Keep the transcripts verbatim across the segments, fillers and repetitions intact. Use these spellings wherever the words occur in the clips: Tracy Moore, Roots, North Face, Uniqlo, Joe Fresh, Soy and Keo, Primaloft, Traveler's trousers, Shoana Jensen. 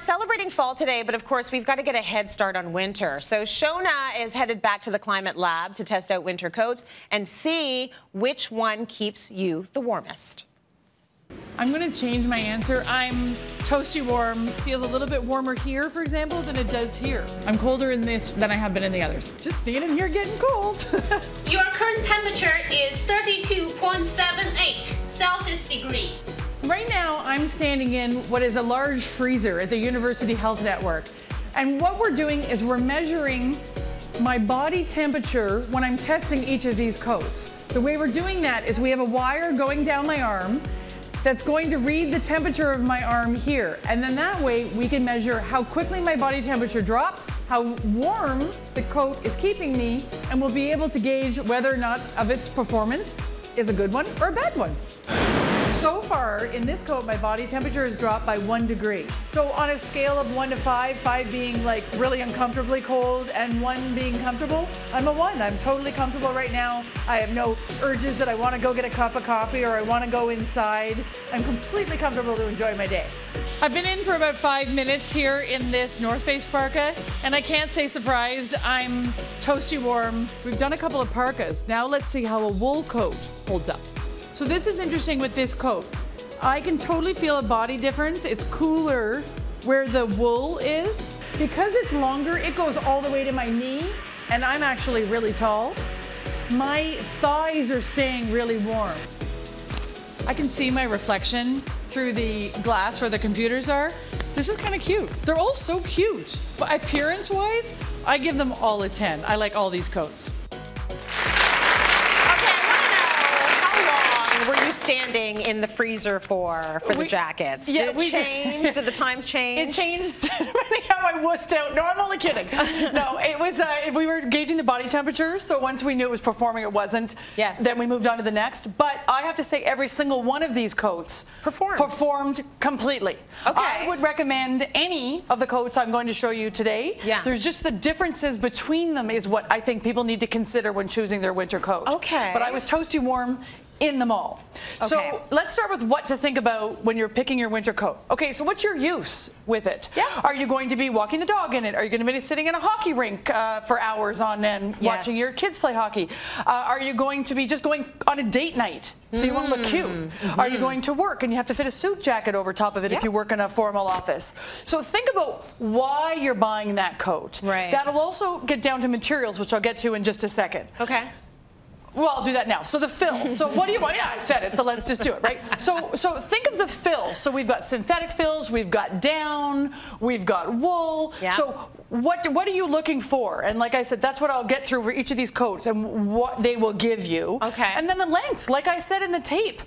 celebrating fall today, but of course we've got to get a head start on winter. So Shoana is headed back to the climate lab to test out winter coats and see which one keeps you the warmest. I'm going to change my answer. I'm toasty warm. Feels a little bit warmer here, for example, than it does here. I'm colder in this than I have been in the others. Just standing here getting cold. Your current temperature is thirty-two point seven eight Celsius degree. Right now, I'm standing in what is a large freezer at the University Health Network. And what we're doing is we're measuring my body temperature when I'm testing each of these coats. The way we're doing that is we have a wire going down my arm that's going to read the temperature of my arm here. And then that way we can measure how quickly my body temperature drops, how warm the coat is keeping me, and we'll be able to gauge whether or not of its performance is a good one or a bad one. So far in this coat, my body temperature has dropped by one degree. So on a scale of one to five, five being like really uncomfortably cold and one being comfortable, I'm a one. I'm totally comfortable right now. I have no urges that I want to go get a cup of coffee or I want to go inside. I'm completely comfortable to enjoy my day. I've been in for about five minutes here in this North Face parka, and I can't say surprised. I'm toasty warm. We've done a couple of parkas. Now let's see how a wool coat holds up. So this is interesting with this coat. I can totally feel a body difference. It's cooler where the wool is. Because it's longer, it goes all the way to my knee, and I'm actually really tall. My thighs are staying really warm. I can see my reflection through the glass where the computers are. This is kind of cute. They're all so cute. But appearance-wise, I give them all a ten. I like all these coats. Standing in the freezer for for we, the jackets. Yeah, did it we changed. Did the times change? It changed. How I wussed out. No, I'm only kidding. No, it was. Uh, we were gauging the body temperature. So once we knew it was performing, it wasn't. Yes. Then we moved on to the next. But I have to say, every single one of these coats performed performed completely. Okay. I would recommend any of the coats I'm going to show you today. Yeah. There's just the differences between them is what I think people need to consider when choosing their winter coat. Okay. But I was toasty warm in them all. Okay. So let's start with what to think about when you're picking your winter coat. Okay, so what's your use with it? Yeah. Are you going to be walking the dog in it? Are you going to be sitting in a hockey rink uh, for hours on end yes. watching your kids play hockey? Uh, are you going to be just going on a date night? So you want to look cute. Mm-hmm. Are you going to work and you have to fit a suit jacket over top of it yeah. if you work in a formal office? So think about why you're buying that coat. Right. That'll also get down to materials, which I'll get to in just a second. Okay. Well, I'll do that now. So the fill. So what do you want? Yeah, I said it. So let's just do it, right? So so think of the fill. So we've got synthetic fills, we've got down, we've got wool. Yeah. So what what are you looking for? And like I said, that's what I'll get through for each of these coats and what they will give you. Okay. And then the length, like I said in the tape.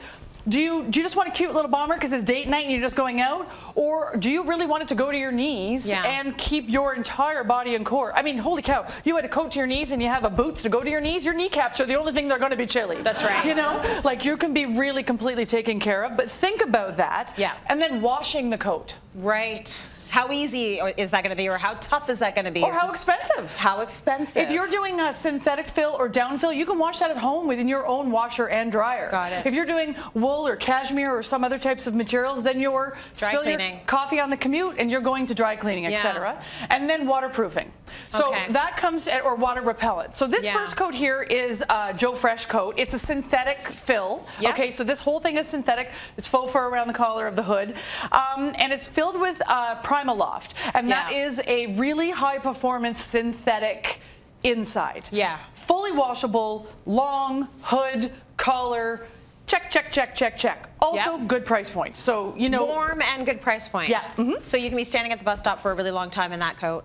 Do you, do you just want a cute little bomber because it's date night and you're just going out? Or do you really want it to go to your knees yeah. and keep your entire body and core? I mean, holy cow, you had a coat to your knees and you have a boots to go to your knees? Your kneecaps are the only thing they're going to be chilly. That's right. You know, like you can be really completely taken care of, but think about that. Yeah. And then washing the coat. Right. How easy is that going to be, or how tough is that going to be? Or how expensive? How expensive? If you're doing a synthetic fill or down fill, you can wash that at home within your own washer and dryer. Got it. If you're doing wool or cashmere or some other types of materials, then you're spilling your coffee on the commute and you're going to dry cleaning, yeah. et cetera. And then waterproofing. So okay. that comes at, or water repellent. So this yeah. first coat here is uh, Joe Fresh coat. It's a synthetic fill. Yeah. Okay, so this whole thing is synthetic. It's faux fur around the collar of the hood, um, and it's filled with uh, primaloft. Primaloft, and yeah. that is a really high performance synthetic inside. Yeah. Fully washable, long, hood, collar, check, check, check, check, check. Also yep. good price point. So, you know. Warm and good price point. Yeah. Mm-hmm. So you can be standing at the bus stop for a really long time in that coat.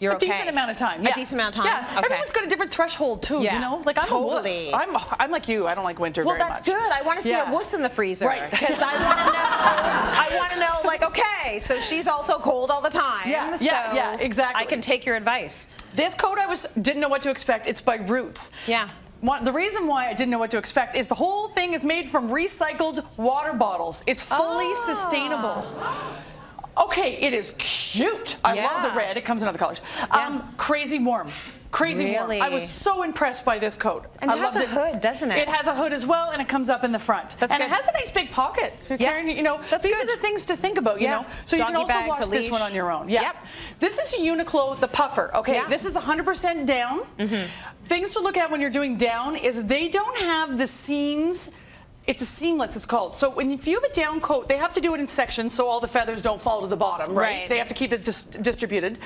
You're a okay. decent amount of time. Yeah. A decent amount of time. Yeah. Okay. Everyone's got a different threshold too. Yeah. You know, like I'm totally. a wuss. I'm I'm like you. I don't like winter well, very much. Well, that's good. I want to see yeah. a wuss in the freezer. Right. Because I want to know. I want to know. Like, okay, so she's also cold all the time. Yeah. So yeah. Yeah. Exactly. I can take your advice. This coat I was didn't know what to expect. It's by Roots. Yeah. One, the reason why I didn't know what to expect is the whole thing is made from recycled water bottles. It's fully oh. sustainable. Okay, it is cute. I yeah. love the red. It comes in other colors. Yeah. Um, crazy warm. Crazy really? warm. I was so impressed by this coat. And I it has loved a it. hood, doesn't it? It has a hood as well, and it comes up in the front. That's and good. It has a nice big pocket. So you're yeah. carrying, you know, That's these good. are the things to think about, you yeah. know. So Doggy you can also bags, wash this one on your own. Yeah. Yep. This is Uniqlo, the puffer. Okay, yeah. this is one hundred percent down. Mm-hmm. Things to look at when you're doing down is they don't have the seams. It's a seamless, it's called. So when if you have a down coat, they have to do it in sections so all the feathers don't fall to the bottom, right? right. They have to keep it dis distributed.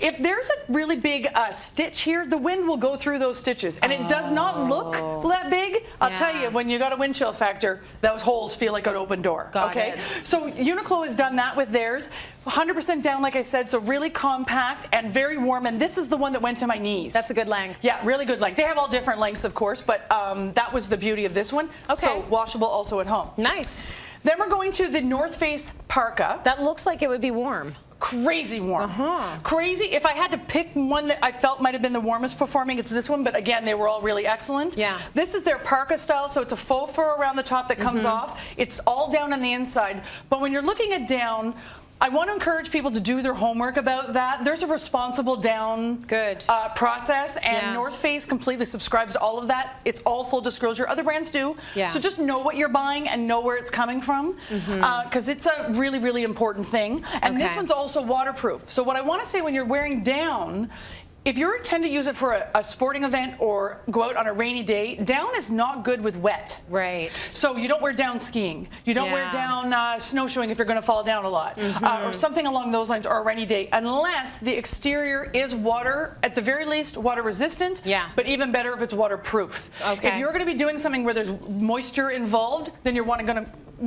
If there's a really big uh, stitch here, the wind will go through those stitches. And oh. it does not look that big. I'll yeah. tell you, when you got a wind chill factor, those holes feel like an open door, got okay? It. So Uniqlo has done that with theirs. one hundred percent down, like I said, so really compact and very warm. And this is the one that went to my knees. That's a good length. Yeah, really good length. They have all different lengths, of course, but um, that was the beauty of this one. Okay. So wash also at home. Nice. Then we're going to the North Face parka. That looks like it would be warm. Crazy warm. Uh-huh. Crazy. If I had to pick one that I felt might have been the warmest performing, it's this one, but again, they were all really excellent. Yeah. This is their parka style, so it's a faux fur around the top that comes mm-hmm. off. It's all down on the inside, but when you're looking at down, I want to encourage people to do their homework about that. There's a responsible down Good. Uh, process, and yeah. North Face completely subscribes to all of that. It's all full disclosure. Other brands do. Yeah. So just know what you're buying and know where it's coming from, because mm-hmm. uh, it's a really, really important thing. And okay. this one's also waterproof. So what I want to say when you're wearing down, if you intend to use it for a, a sporting event or go out on a rainy day, down is not good with wet. Right. So you don't wear down skiing. You don't yeah. wear down uh, snowshoeing if you're going to fall down a lot. Mm-hmm. uh, or something along those lines, or a rainy day, unless the exterior is water, at the very least water resistant, yeah. but even better if it's waterproof. Okay. If you're going to be doing something where there's moisture involved, then you're going to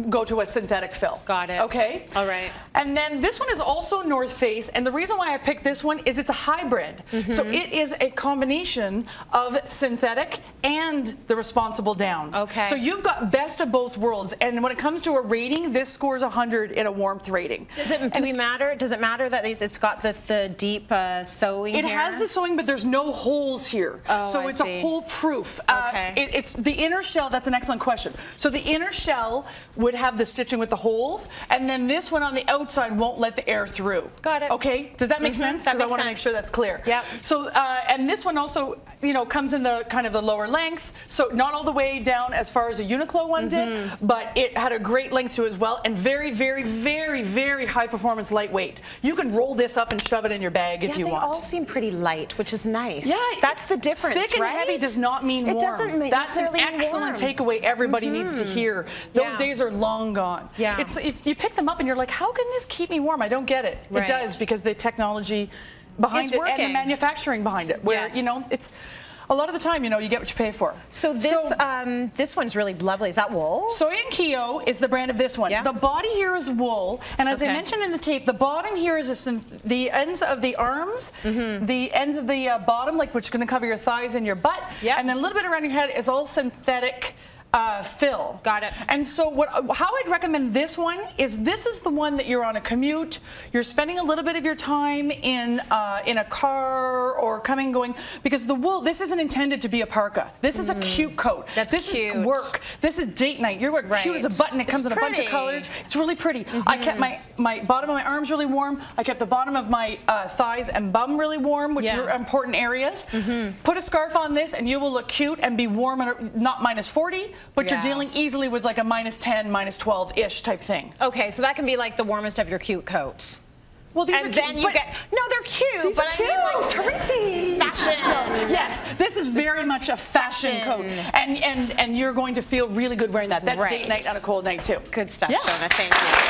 go to a synthetic fill. Got it. Okay. All right. And then this one is also North Face, and the reason why I picked this one is it's a hybrid. Mm-hmm. So it is a combination of synthetic and the responsible down. Okay. So you've got best of both worlds, and when it comes to a rating, this scores one hundred in a warmth rating. Does it do we matter? Does it matter that it's got the, the deep uh, sewing? It here? has the sewing, but there's no holes here, oh, so I it's see. a hole-proof. Okay. Uh, it, it's the inner shell. That's an excellent question. So the inner shell would have the stitching with the holes, and then this one on the outside won't let the air through. Got it. Okay. Does that make mm-hmm. sense? Because I want to make sure that's clear. Yeah. So, uh, and this one also, you know, comes in the kind of the lower length, so not all the way down as far as a Uniqlo one mm-hmm. did, but it had a great length to it as well, and very, very, very, very high performance, lightweight. You can roll this up and shove it in your bag yeah, if you want. Yeah, they all seem pretty light, which is nice. Yeah. That's the difference, Thick and right? heavy does not mean warm. It doesn't mean That's an excellent takeaway everybody mm-hmm. needs to hear. Those yeah. days are long gone. Yeah. It's, if you pick them up and you're like, how can this keep me warm? I don't get it. Right. It does, because the technology behind it's it working. and the manufacturing behind it, where yes. you know, it's a lot of the time, you know, you get what you pay for. So this so, um, this one's really lovely. Is that wool? Soy and Keo is the brand of this one. Yeah. The body here is wool, and as okay. I mentioned in the tape, the bottom here is a the ends of the arms, mm-hmm. the ends of the uh, bottom, like which is going to cover your thighs and your butt, yep. and then a little bit around your head is all synthetic. Uh, fill. Got it. And so what, how I'd recommend this one is this is the one that you're on a commute, you're spending a little bit of your time in uh, in a car or coming going, because the wool, this isn't intended to be a parka. This is mm. a cute coat. That's this cute. This is work. This is date night. You're right. cute as a button. It comes it's in a pretty. bunch of colors. It's really pretty. Mm-hmm. I kept my, my bottom of my arms really warm. I kept the bottom of my uh, thighs and bum really warm, which yeah. are important areas. Mm-hmm. Put a scarf on this and you will look cute and be warm and not minus forty. But yeah. you're dealing easily with like a minus ten, minus twelve-ish type thing. Okay, so that can be like the warmest of your cute coats. Well, these and are cute, then you get no, they're cute. These but are cute. I mean, like, Tracy. Fashion. Yes, this is very this much a fashion, fashion coat, and and and you're going to feel really good wearing that. That's right. Date night on a cold night too. Good stuff, yeah. Donna. Thank you.